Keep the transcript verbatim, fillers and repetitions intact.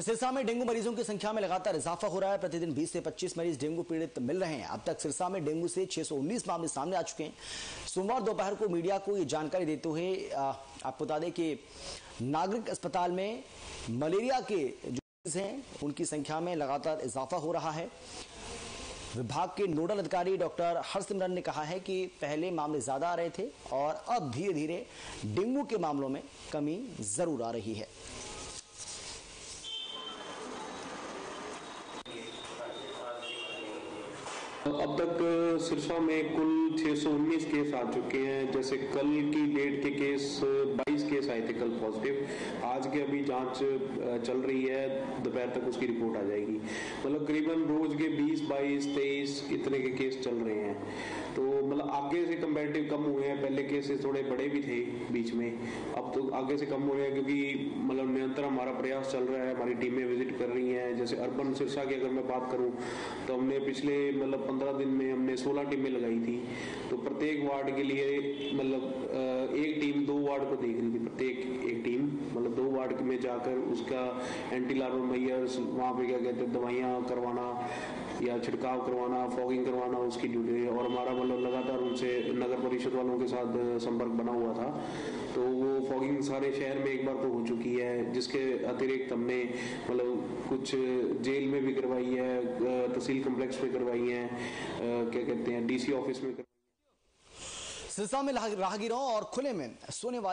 सिरसा में डेंगू मरीजों की संख्या में लगातार इजाफा हो रहा है। प्रतिदिन बीस से पच्चीस मरीज डेंगू पीड़ित मिल रहे हैं। अब तक सिरसा में डेंगू से छह सौ उन्नीस मामले सामने आ चुके हैं। सोमवार दोपहर को मीडिया को ये जानकारी देते हुए आपको बता दें कि नागरिक अस्पताल में मलेरिया के जो मरीज हैं उनकी संख्या में लगातार इजाफा हो रहा है। विभाग के नोडल अधिकारी डॉक्टर हरसिमरन ने कहा है कि पहले मामले ज्यादा आ रहे थे और अब धीरे धीरे डेंगू के मामलों में कमी जरूर आ रही है। अब तक सिरसा में कुल छह सौ उन्नीस केस आ चुके हैं। जैसे कल की डेट के केस बाईस केस आए थे कल पॉजिटिव। आज के अभी जांच चल रही है, दोपहर तक उसकी रिपोर्ट आ जाएगी। मतलब करीबन रोज के बीस, बाईस, तेईस इतने के केस चल रहे हैं। तो मतलब आगे से कंपेरेटिव कम हुए हैं। पहले केसेस थोड़े बड़े भी थे बीच में, अब तो आगे से कम हो रहे हैं क्योंकि मतलब निरंतर हमारा प्रयास चल रहा है। हमारी टीमें विजिट कर रही हैं। जैसे अर्बन सिरसा की अगर मैं बात करूँ तो हमने पिछले मतलब पंद्रह दिन में हमने सोलह टीमें लगाई थी। तो प्रत्येक वार्ड के लिए मतलब एक टीम दो वार्ड को देख रही थी। प्रत्येक एक टीम मतलब दो वार्ड में जाकर उसका एंटी लार्वा मेजर्स वहाँ पे क्या कहते हैं दवाइयाँ करवाना या छिड़काव करवाना, फॉगिंग करवाना उसकी ड्यूटी है। और हमारा मतलब लगातार उनसे नगर परिषद वालों के साथ संपर्क बना हुआ था। तो वो फॉगिंग सारे शहर में एक बार तो हो चुकी है। जिसके अतिरिक्त हमने मतलब कुछ जेल में भी करवाई है, तहसील कम्प्लेक्स में करवाई है, क्या कहते हैं डीसी ऑफिस में करवाई है। सिरसा में राहगीरों और खुले में सोने वाले